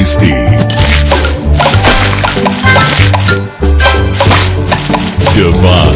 tasty. Goodbye.